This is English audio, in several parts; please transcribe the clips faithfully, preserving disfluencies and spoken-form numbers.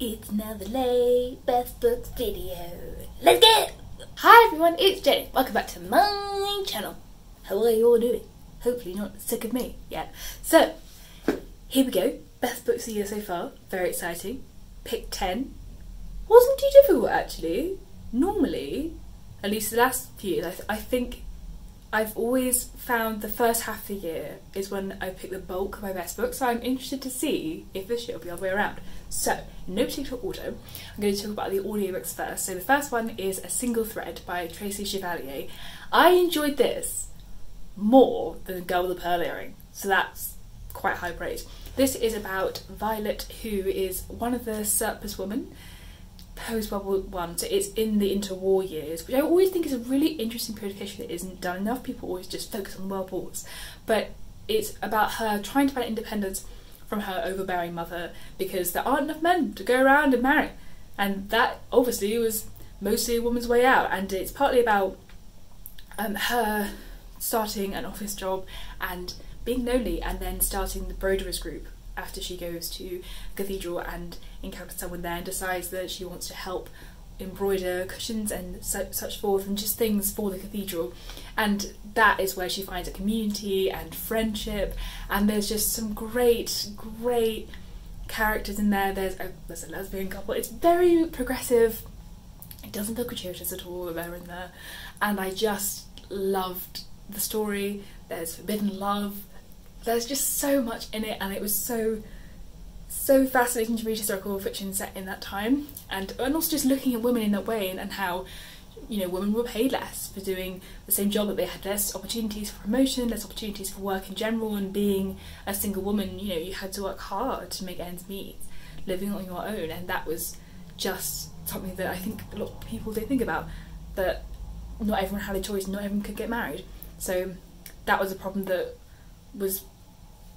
It's another late Best Books video. Let's get it! Hi everyone, it's Jenny. Welcome back to my channel. How are you all doing? Hopefully not sick of me yet. So, here we go. Best Books of the year so far. Very exciting. Pick ten. Wasn't too difficult actually. Normally, at least the last few years, I, th I think I've always found the first half of the year is when I pick the bulk of my best books, so I'm interested to see if this year will be the other way around. So, in no particular order, I'm going to talk about the audiobooks first. So the first one is A Single Thread by Tracey Chevalier. I enjoyed this more than Girl with a Pearl Earring, so that's quite high praise. This is about Violet, who is one of the surplus women, post World War One, so it's in the interwar years, which I always think is a really interesting period of history that isn't done enough. People always just focus on world wars, but it's about her trying to find independence from her overbearing mother because there aren't enough men to go around and marry, and that obviously was mostly a woman's way out. And it's partly about um, her starting an office job and being lonely, and then starting the Broderis group after she goes to the cathedral and encounters someone there and decides that she wants to help embroider cushions and so, such forth, and just things for the cathedral. And that is where she finds a community and friendship, and there's just some great, great characters in there. There's a, there's a lesbian couple. It's very progressive. It doesn't feel gratuitous at all that they're in there. And I just loved the story. There's forbidden love. There's just so much in it, and it was so, so fascinating to read historical fiction set in that time, and, and also just looking at women in that way, and, and how, you know, women were paid less for doing the same job, but they had less opportunities for promotion, less opportunities for work in general, and being a single woman, you know, you had to work hard to make ends meet, living on your own, and that was just something that I think a lot of people don't think about, that not everyone had a choice, not everyone could get married. So that was a problem that was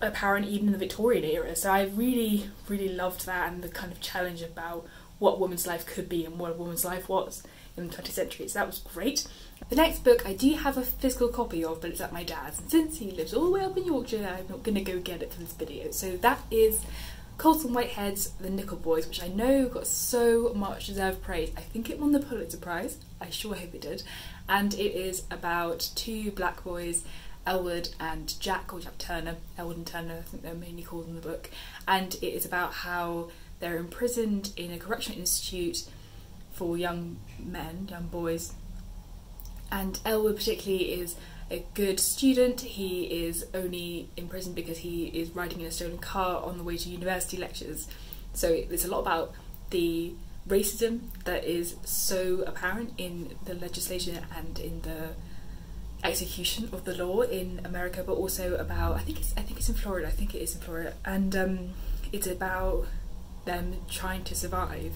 apparent even in the Victorian era, so I really, really loved that, and the kind of challenge about what a woman's life could be and what a woman's life was in the twentieth century, so that was great. The next book I do have a physical copy of, but it's at my dad's, and since he lives all the way up in Yorkshire, I'm not going to go get it for this video. So that is Colton Whitehead's The Nickel Boys, which I know got so much deserved praise. I think it won the Pulitzer Prize, I sure hope it did, and it is about two black boys, Elwood and Jack, or Jack Turner, Elwood and Turner, I think they're mainly called in the book, and it is about how they're imprisoned in a correctional institute for young men, young boys, and Elwood particularly is a good student. He is only in prison because he is riding in a stolen car on the way to university lectures, so it's a lot about the racism that is so apparent in the legislation and in the execution of the law in America, but also about, I think it's I think it's in Florida, I think it is in Florida, and um, it's about them trying to survive.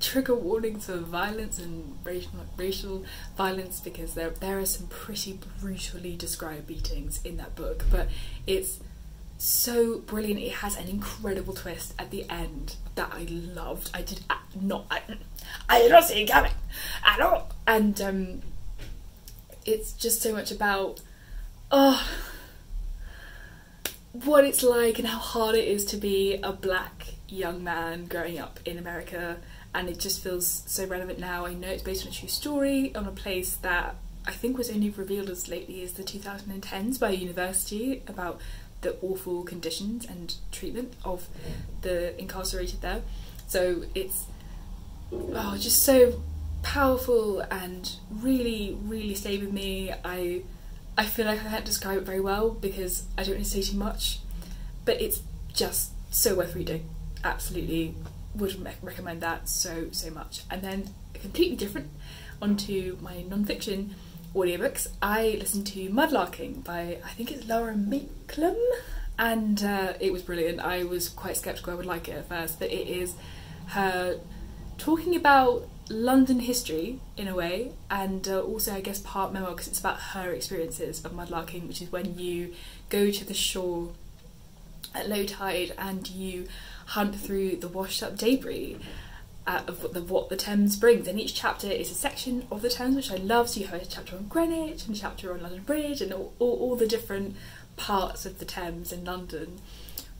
Trigger warnings for violence and racial, racial violence, because there there are some pretty brutally described beatings in that book, but it's so brilliant. It has an incredible twist at the end that I loved. I did not, I, I did not see it coming at all, and um, it's just so much about oh, what it's like and how hard it is to be a black young man growing up in America, and it just feels so relevant now. I know it's based on a true story, on a place that I think was only revealed as lately as the two thousand tens by a university, about the awful conditions and treatment of the incarcerated there. So it's oh, just so powerful and really, really stayed with me. I I feel like I can't describe it very well because I don't want to say too much, but it's just so worth reading. Absolutely would re recommend that so, so much. And then completely different, onto my non-fiction audiobooks. I listened to Mudlarking by, I think it's Laura Mikhailum, and uh, it was brilliant. I was quite sceptical I would like it at first, but it is her talking about London history in a way, and uh, also I guess part memoir, because it's about her experiences of mudlarking, which is when you go to the shore at low tide and you hunt through the washed up debris uh, of what the, what the Thames brings, and each chapter is a section of the Thames, which I love. So you have a chapter on Greenwich and a chapter on London Bridge and all, all, all the different parts of the Thames in London,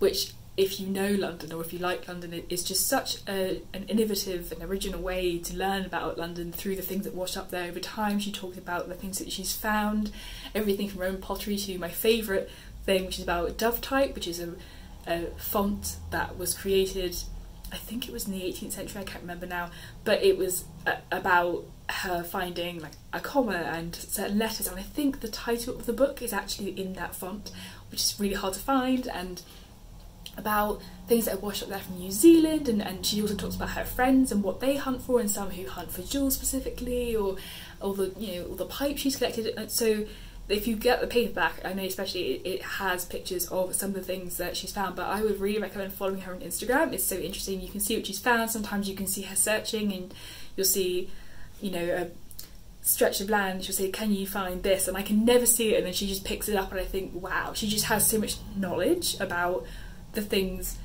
which if you know London or if you like London, it, it's just such a, an innovative and original way to learn about London through the things that wash up there over time. She talks about the things that she's found, everything from her own pottery to my favourite thing, which is about Dovetype, which is a, a font that was created, I think it was in the eighteenth century, I can't remember now, but it was a, about her finding like a comma and certain letters, and I think the title of the book is actually in that font, which is really hard to find, and about things that are washed up there from New Zealand, and, and she also talks about her friends and what they hunt for, and some who hunt for jewels specifically, or all the, you know, all the pipes she's collected. And so if you get the paperback, I know especially it, it has pictures of some of the things that she's found, but I would really recommend following her on Instagram. It's so interesting, you can see what she's found. Sometimes you can see her searching and you'll see, you know, a stretch of land, she'll say, can you find this? And I can never see it, and then she just picks it up, and I think, wow, she just has so much knowledge about the things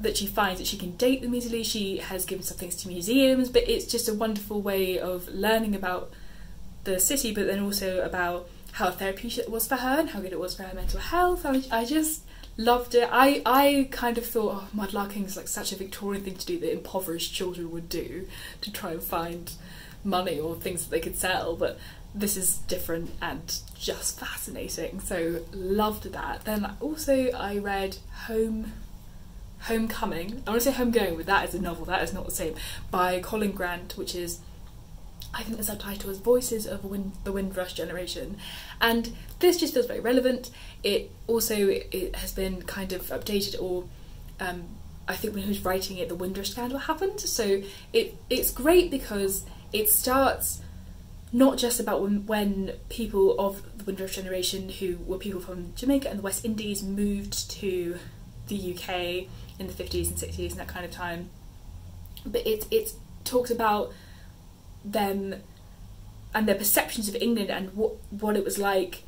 that she finds, that she can date them easily. She has given some things to museums, but it's just a wonderful way of learning about the city, but then also about how therapeutic it was for her and how good it was for her mental health. I, I just loved it. I, I kind of thought, oh, mudlarking is like such a Victorian thing to do that impoverished children would do to try and find money or things that they could sell, but this is different and just fascinating, so loved that. Then also I read Home, Homecoming, I want to say Homegoing, but that is a novel, that is not the same, by Colin Grant, which is, I think the subtitle is Voices of Wind, the Windrush Generation, and this just feels very relevant. It also it has been kind of updated, or um, I think when he was writing it, the Windrush Scandal happened, so it it's great because it starts not just about when, when people of the Windrush generation, who were people from Jamaica and the West Indies, moved to the U K in the fifties and sixties and that kind of time, but it, it talks about them and their perceptions of England and what, what it was like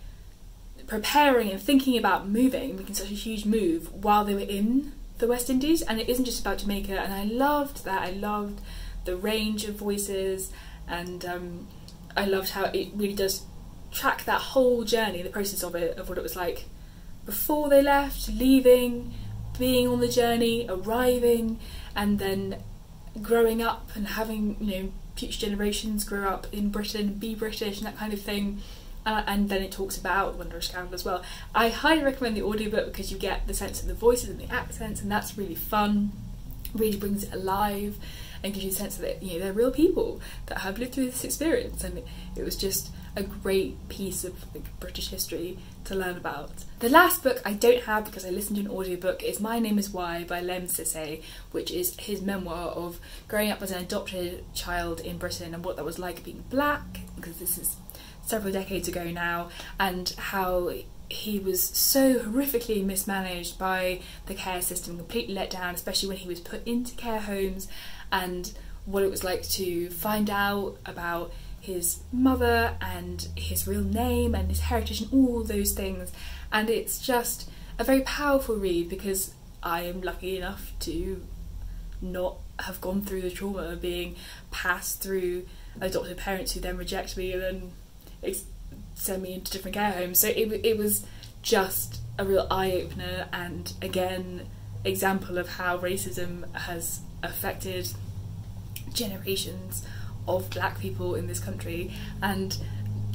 preparing and thinking about moving, making such a huge move while they were in the West Indies. And it isn't just about Jamaica, and I loved that. I loved the range of voices, and um, I loved how it really does track that whole journey, the process of it, of what it was like before they left, leaving, being on the journey, arriving, and then growing up and having, you know, future generations grow up in Britain, be British and that kind of thing. Uh, and then it talks about Windrush Scandal as well. I highly recommend the audiobook because you get the sense of the voices and the accents, and that's really fun, really brings it alive and gives you a sense that, you know, they're real people that have lived through this experience, and it was just a great piece of like, British history to learn about. The last book I don't have because I listened to an audiobook is My Name Is Why by Lemn Sissay, which is his memoir of growing up as an adopted child in Britain and what that was like being black, because this is several decades ago now, and how he was so horrifically mismanaged by the care system, completely let down, especially when he was put into care homes, and what it was like to find out about his mother and his real name and his heritage and all those things. And it's just a very powerful read because I am lucky enough to not have gone through the trauma of being passed through adopted parents who then reject me and then send me into different care homes. So it, it was just a real eye-opener, and again, example of how racism has affected generations of black people in this country. And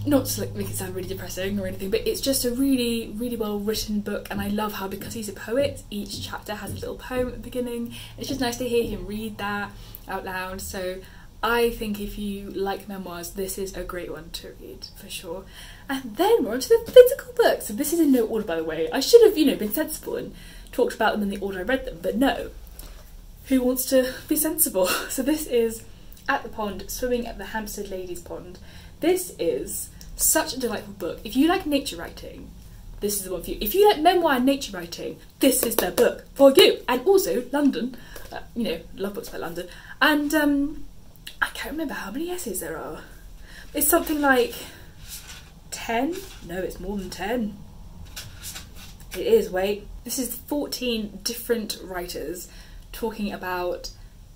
not to like make it sound really depressing or anything, but it's just a really really well written book, and I love how, because he's a poet, each chapter has a little poem at the beginning. It's just nice to hear him read that out loud. So I think if you like memoirs, this is a great one to read for sure. And then we're on to the physical books. So this is in no order, by the way. I should have, you know, been sensible and talked about them in the order I read them, but no. Who wants to be sensible? So this is At the Pond, Swimming at the Hampstead Ladies Pond. This is such a delightful book. If you like nature writing, this is the one for you. If you like memoir and nature writing, this is the book for you. And also London, uh, you know, love books about London. And um, I can't remember how many essays there are. It's something like ten? No, it's more than ten. It is, wait. This is fourteen different writers talking about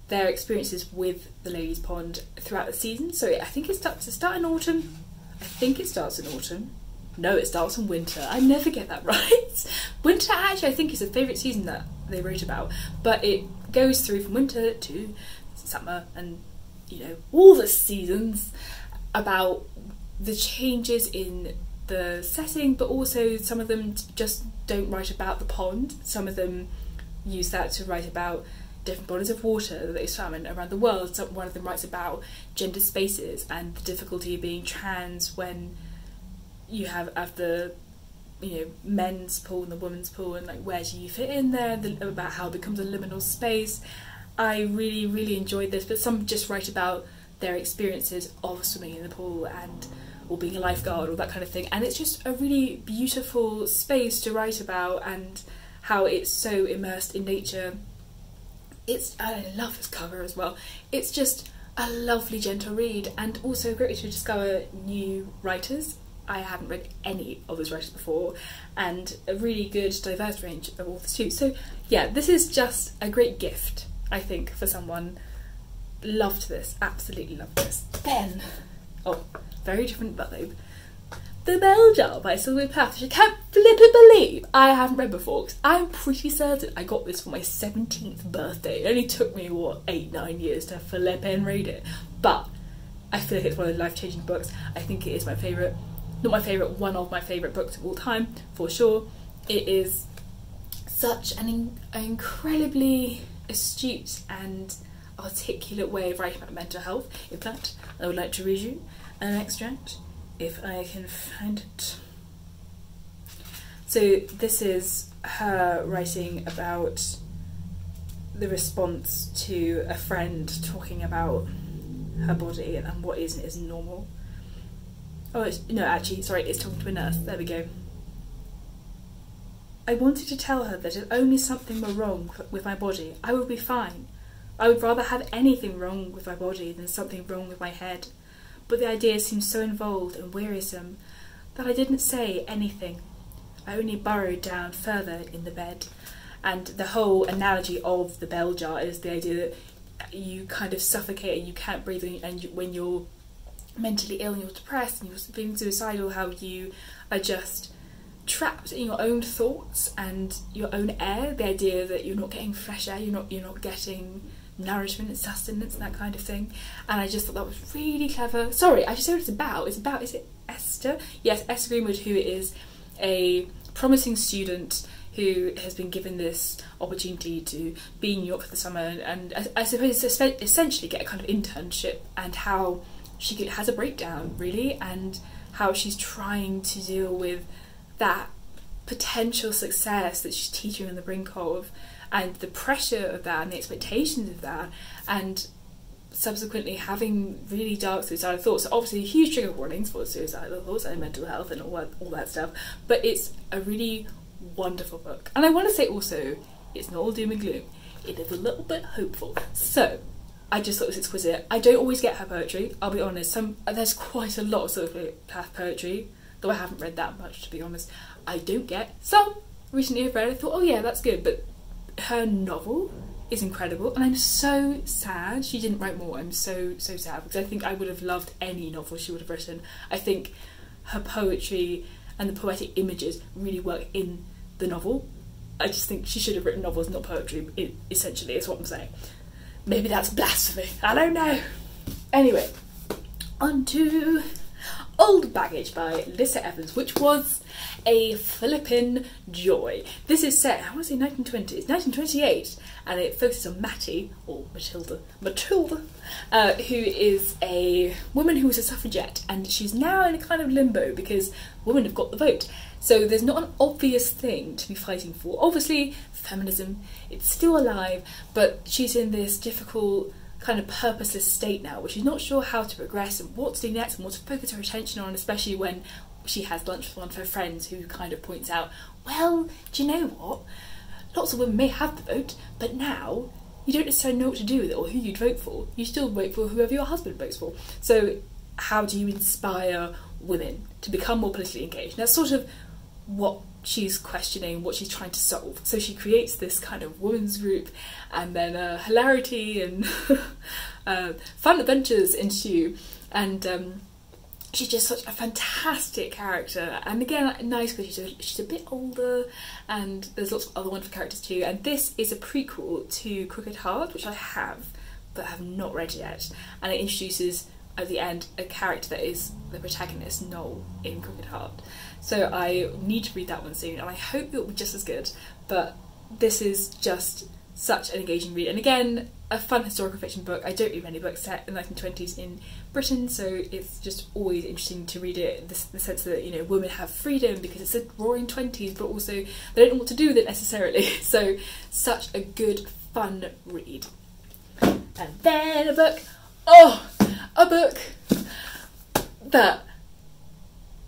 their experiences with the Ladies' Pond throughout the season. So I think it starts to start in autumn. I think it starts in autumn. No, it starts in winter. I never get that right. Winter, actually, I think is a favourite season that they wrote about, but it goes through from winter to summer and, you know, all the seasons, about the changes in the setting, but also some of them just don't write about the pond. Some of them use that to write about different bodies of water that they swam in around the world. So one of them writes about gendered spaces and the difficulty of being trans when you have, have the, you know, men's pool and the women's pool, and like, where do you fit in there, the, about how it becomes a liminal space. I really, really enjoyed this, but some just write about their experiences of swimming in the pool and or being a lifeguard or that kind of thing, and it's just a really beautiful space to write about and how it's so immersed in nature. It's, I love this cover as well. It's just a lovely, gentle read, and also great to discover new writers. I haven't read any of those writers before, and a really good diverse range of authors too. So yeah, this is just a great gift, I think, for someone. Loved this, absolutely loved this. Then, oh, very different but though, The Bell Jar by Sylvia Plath, which I can't flippin' believe I haven't read before, because I'm pretty certain I got this for my seventeenth birthday. It only took me, what, eight, nine years to flippin' read it, but I feel like it's one of the life-changing books. I think it is my favourite. Not my favourite, one of my favourite books of all time, for sure. It is such an in incredibly astute and articulate way of writing about mental health. In fact, I would like to read you an extract, if I can find it. So this is her writing about the response to a friend talking about her body and what is and isn't normal. Oh, it's, no, actually, sorry, it's talking to a nurse. There we go. I wanted to tell her that if only something were wrong with my body, I would be fine. I would rather have anything wrong with my body than something wrong with my head. But the idea seemed so involved and wearisome that I didn't say anything. I only burrowed down further in the bed. And the whole analogy of the bell jar is the idea that you kind of suffocate and you can't breathe, and you, when you're mentally ill and you're depressed and you're being suicidal, how you are just trapped in your own thoughts and your own air. The idea that you're not getting fresh air, you're not you're not getting nourishment and sustenance and that kind of thing. And I just thought that was really clever. Sorry, I just know what it's about. It's about, is it Esther? Yes, Esther Greenwood, who is a promising student who has been given this opportunity to be in New York for the summer and, and I, I suppose essentially get a kind of internship, and how she has a breakdown, really, and how she's trying to deal with that potential success that she's teetering on the brink of, and the pressure of that and the expectations of that, and subsequently having really dark suicidal thoughts. So obviously huge trigger warnings for suicidal thoughts and mental health and all that, all that stuff, but it's a really wonderful book. And I want to say also, it's not all doom and gloom. It is a little bit hopeful. So I just thought it was exquisite. I don't always get her poetry, I'll be honest. Some There's quite a lot of Sylvia Plath poetry, though I haven't read that much, to be honest. I don't get some recently I've read, I thought, oh yeah, that's good, but her novel is incredible, and I'm so sad she didn't write more. I'm so, so sad, because I think I would have loved any novel she would have written. I think her poetry and the poetic images really work in the novel. I just think she should have written novels, not poetry, it, essentially, is what I'm saying. Maybe that's blasphemy, I don't know. Anyway, on to Old Baggage by Lissa Evans, which was a flippin' joy. This is set, I want to say nineteen twenties, nineteen twenty-eight, and it focuses on Mattie, or Matilda, Matilda, uh, who is a woman who was a suffragette, and she's now in a kind of limbo because women have got the vote. So there's not an obvious thing to be fighting for. Obviously, feminism, it's still alive, but she's in this difficult kind of purposeless state now, where she's not sure how to progress and what to do next and what to focus her attention on, especially when she has lunch with one of her friends who kind of points out, well, do you know what? Lots of women may have the vote, but now you don't necessarily know what to do with it or who you'd vote for. You still vote for whoever your husband votes for. So how do you inspire women to become more politically engaged? And that's sort of what she's questioning, what she's trying to solve. So she creates this kind of women's group, and then uh, hilarity and uh, fun adventures ensue, and um, She's just such a fantastic character, and again, nice because she's a, she's a bit older, and there's lots of other wonderful characters too. And this is a prequel to Crooked Heart, which I have, but have not read yet. And it introduces at the end a character that is the protagonist, Noel, in Crooked Heart. So I need to read that one soon, and I hope it will be just as good. But this is just such an engaging read, and again, a fun historical fiction book. I don't read many books set in the nineteen twenties in Britain, so it's just always interesting to read it, the, the sense that, you know, women have freedom because it's the roaring twenties, but also they don't know what to do with it necessarily. So such a good, fun read. And then a book, oh, a book that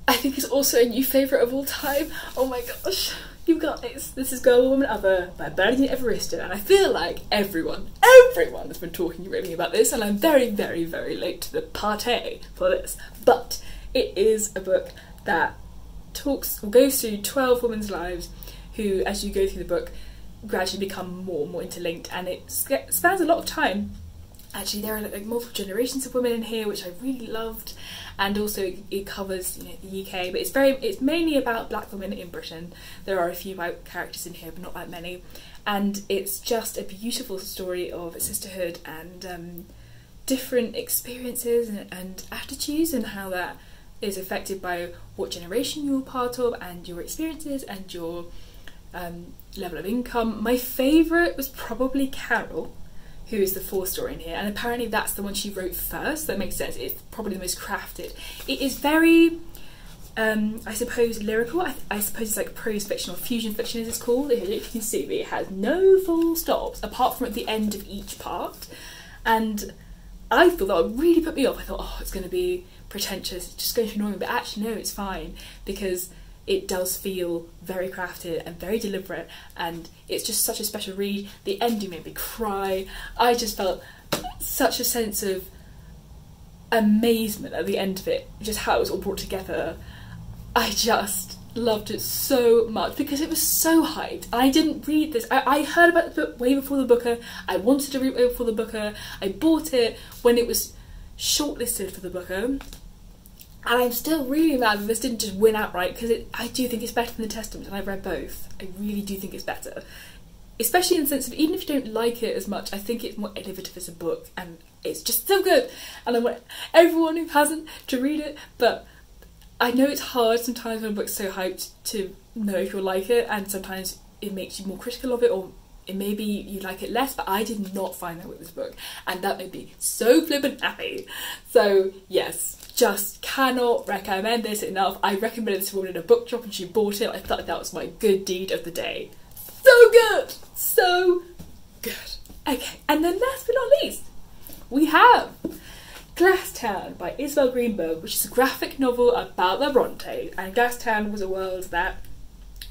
I think is also a new favourite of all time. Oh my gosh. You guys, this is Girl, Woman, Other by Bernardine Evaristo, and I feel like everyone, everyone has been talking really about this, and I'm very, very, very late to the party for this, but it is a book that talks or goes through twelve women's lives who, as you go through the book, gradually become more and more interlinked, and it spans a lot of time. Actually, there are like multiple generations of women in here, which I really loved, and also it covers, you know, the U K, but it's very it's mainly about black women in Britain. There are a few white characters in here, but not that many, and it's just a beautiful story of sisterhood and um, different experiences and, and attitudes, and how that is affected by what generation you're part of and your experiences and your um, level of income. My favourite was probably Carol, who is the fourth story in here, and apparently that's the one she wrote first. That makes sense. It's probably the most crafted. It is very, um, I suppose, lyrical. I, I suppose it's like prose fiction or fusion fiction, as it's called. If you can see me, it has no full stops apart from at the end of each part. And I thought that would really put me off. I thought, oh, it's going to be pretentious. It's just going to annoy me. But actually, no, it's fine, because it does feel very crafted and very deliberate, and it's just such a special read. The ending made me cry. I just felt such a sense of amazement at the end of it, just how it was all brought together. I just loved it so much because it was so hyped. I didn't read this. I, I heard about the book way before the Booker. I wanted to read it way before the Booker. I bought it when it was shortlisted for the Booker. And I'm still really mad that this didn't just win outright, because I do think it's better than The Testament, and I've read both. I really do think it's better. Especially in the sense of, even if you don't like it as much, I think it's more innovative as a book, and it's just so good. And I want everyone who hasn't to read it, but I know it's hard sometimes when a book's so hyped to know if you'll like it, and sometimes it makes you more critical of it, or maybe you like it less, but I did not find that with this book, and that made me so flippin' happy. So yes, just cannot recommend this enough. I recommended this woman in a book drop and she bought it. I thought that was my good deed of the day. So good, so good. Okay, and then last but not least, we have Glass Town by Isabel Greenberg, which is a graphic novel about the Brontes. And Glass Town was a world that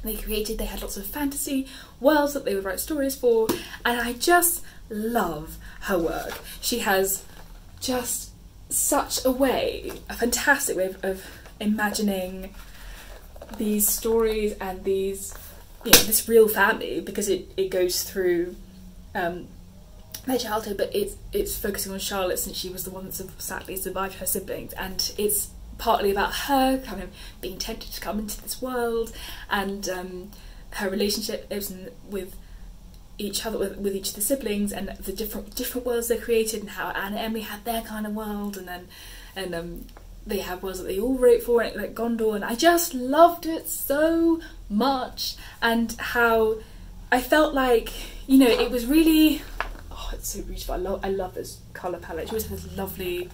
they created. They had lots of fantasy worlds that they would write stories for, and I just love her work. She has just such a way, a fantastic way of, of imagining these stories and these, you know, this real family, because it, it goes through um, their childhood, but it's, it's focusing on Charlotte, since she was the one that sadly survived her siblings, and it's partly about her kind of being tempted to come into this world, and um, her relationship with each other, with, with each of the siblings, and the different different worlds they created, and how Anne and Emily had their kind of world, and then and um, they had worlds that they all wrote for, and like Gondor, and I just loved it so much, and how I felt like, you know, it was really, oh, it's so beautiful. I love I love this colour palette. She always has lovely.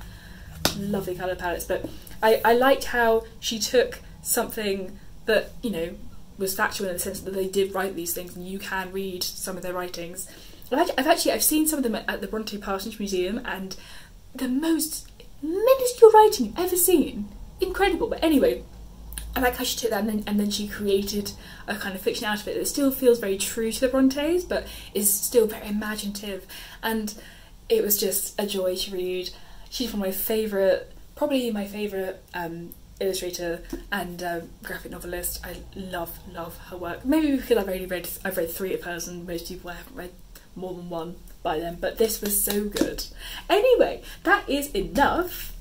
lovely colour palettes, but I, I liked how she took something that, you know, was factual in the sense that they did write these things, and you can read some of their writings. I've actually, I've seen some of them at, at the Bronte Parsonage Museum, and the most minuscule writing you've ever seen. Incredible, but anyway, I like how she took that and then, and then she created a kind of fiction out of it that still feels very true to the Brontes, but is still very imaginative, and it was just a joy to read. She's one of my favourite, probably my favourite um, illustrator and um, graphic novelist. I love, love her work. Maybe because I've only read, I've read three of hers, and most people I haven't read more than one by them, but this was so good. Anyway, that is enough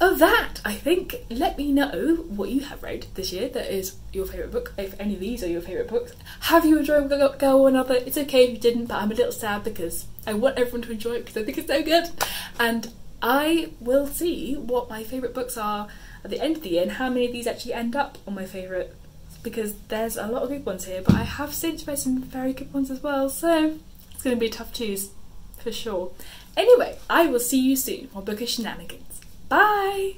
of that, I think. Let me know what you have read this year that is your favourite book, if any of these are your favourite books. Have you enjoyed Girl with a Pearl Earring? It's okay if you didn't, but I'm a little sad because I want everyone to enjoy it because I think it's so good. And I will see what my favourite books are at the end of the year and how many of these actually end up on my favourite, because there's a lot of good ones here, but I have since read some very good ones as well, so it's going to be a tough choose for sure. Anyway, I will see you soon on Bookish Shenanigans. Bye!